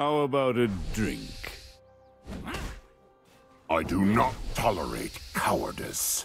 How about a drink? I do not tolerate cowardice.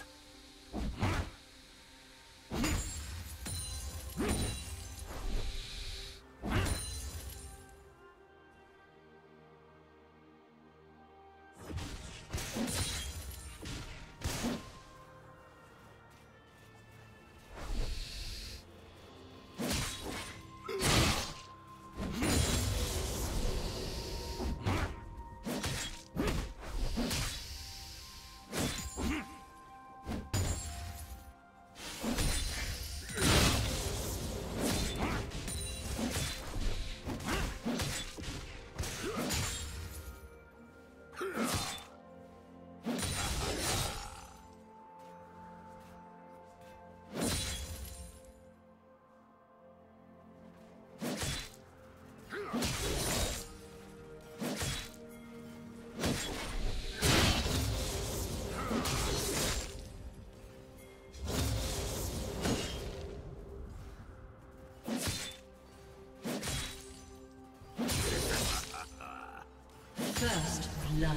First blood.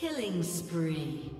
Killing spree.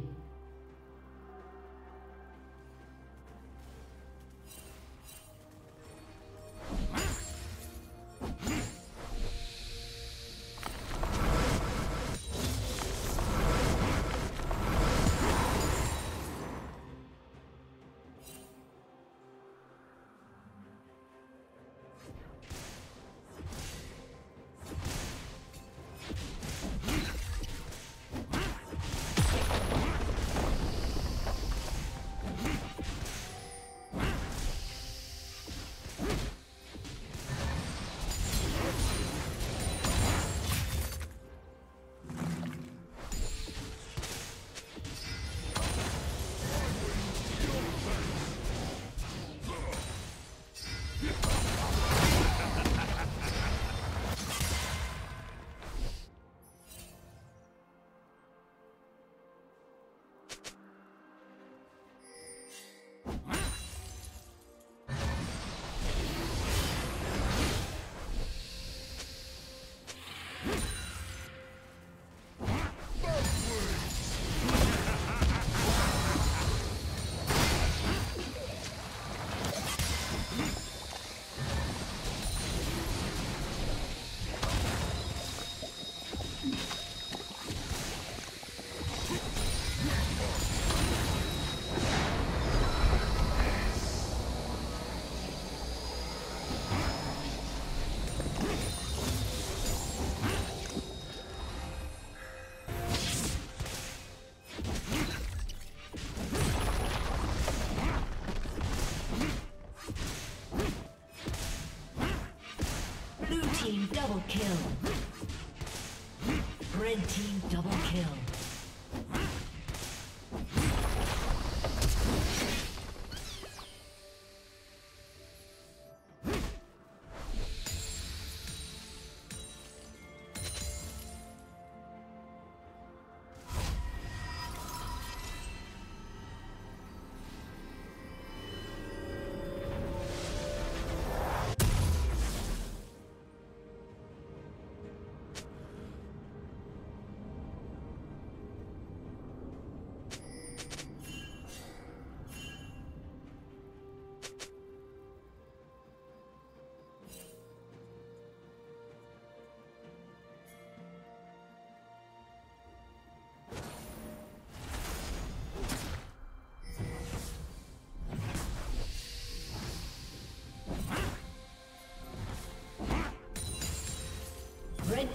Double kill. Red team double kill. Red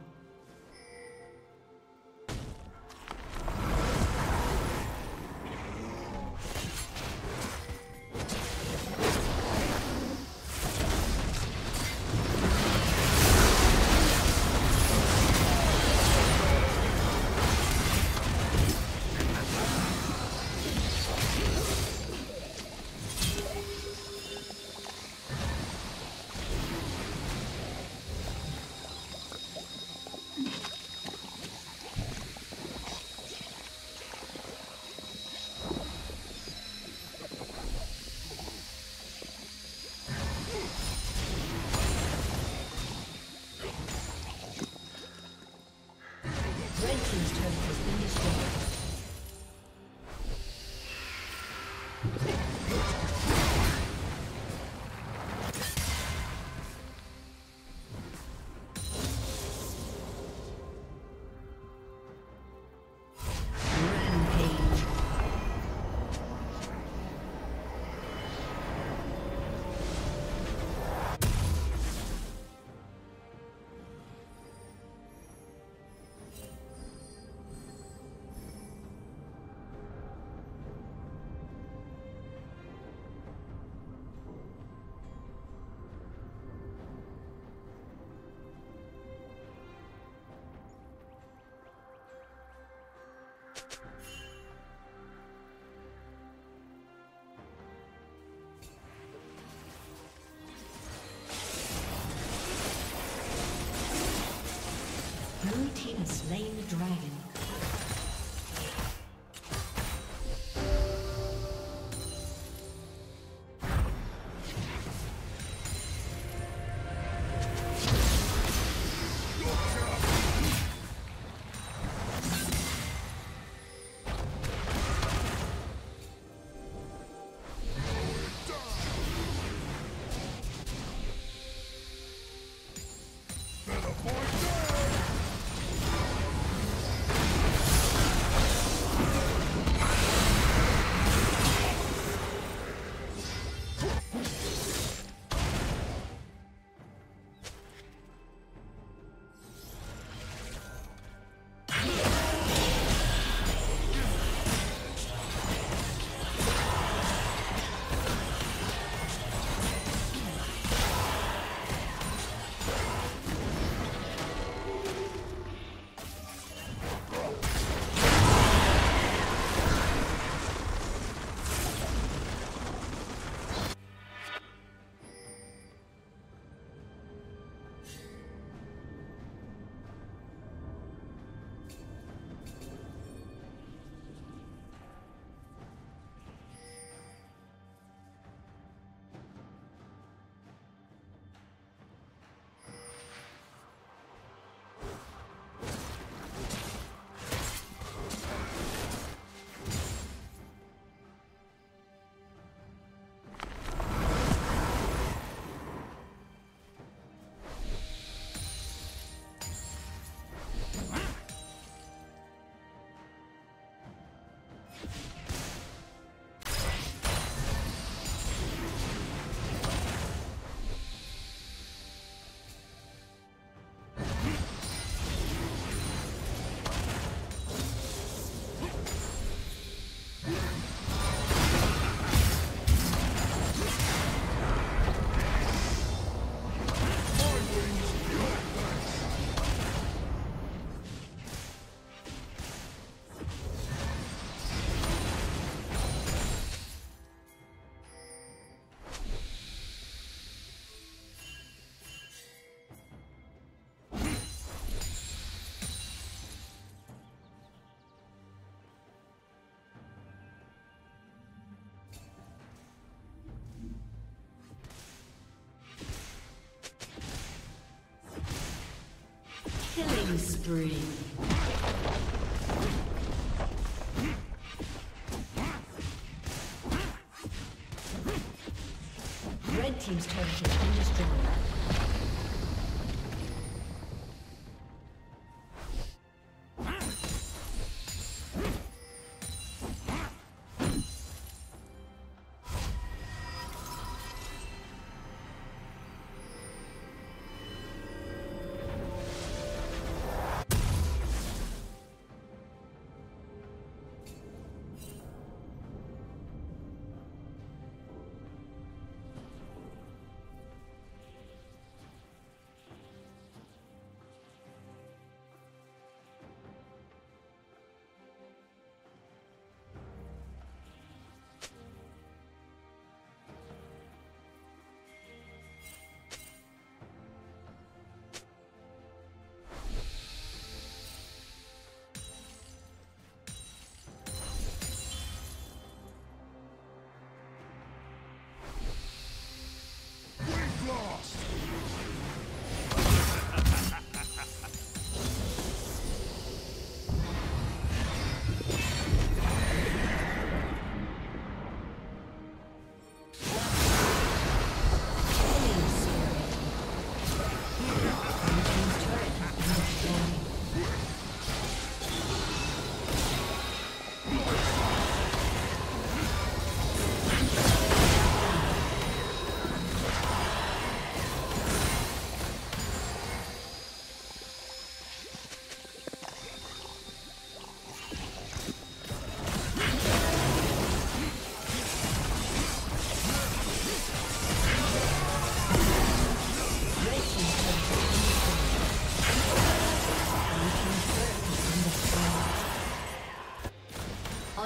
Blue team has slain the dragon. Killing spree. Red team's turret has been destroyed.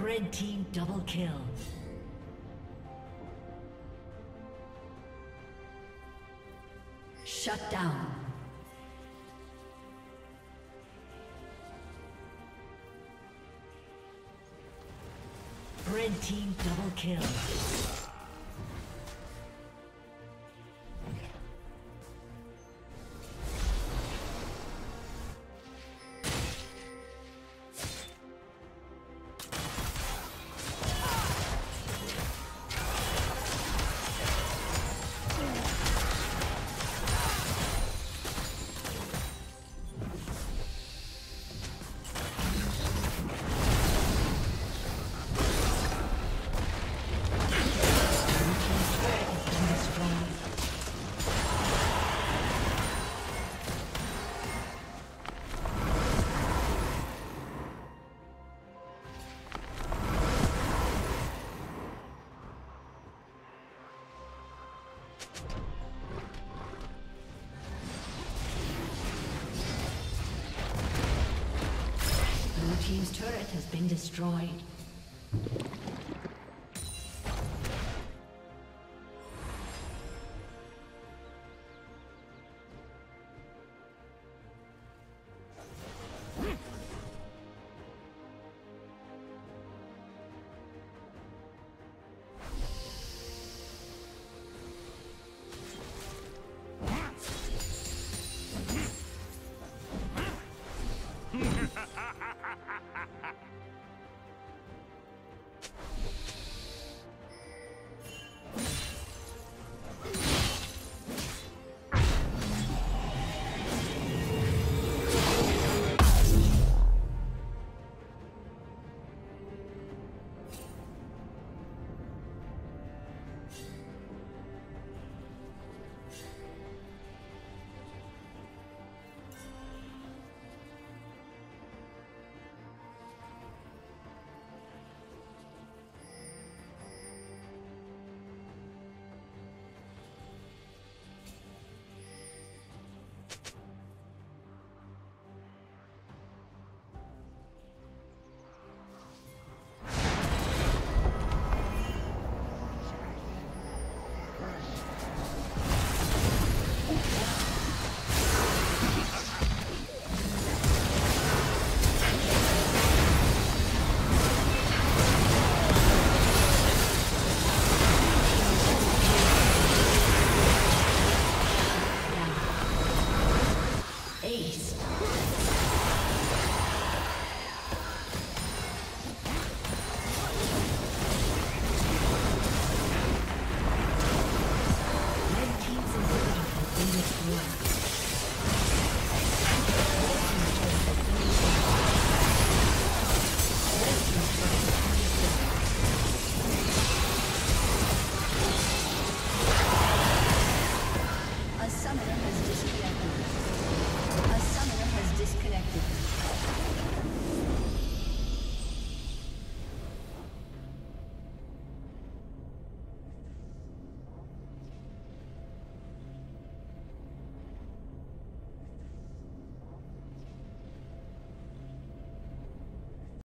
Red team double kill. Shut down. Red team double kill. team's turret has been destroyed.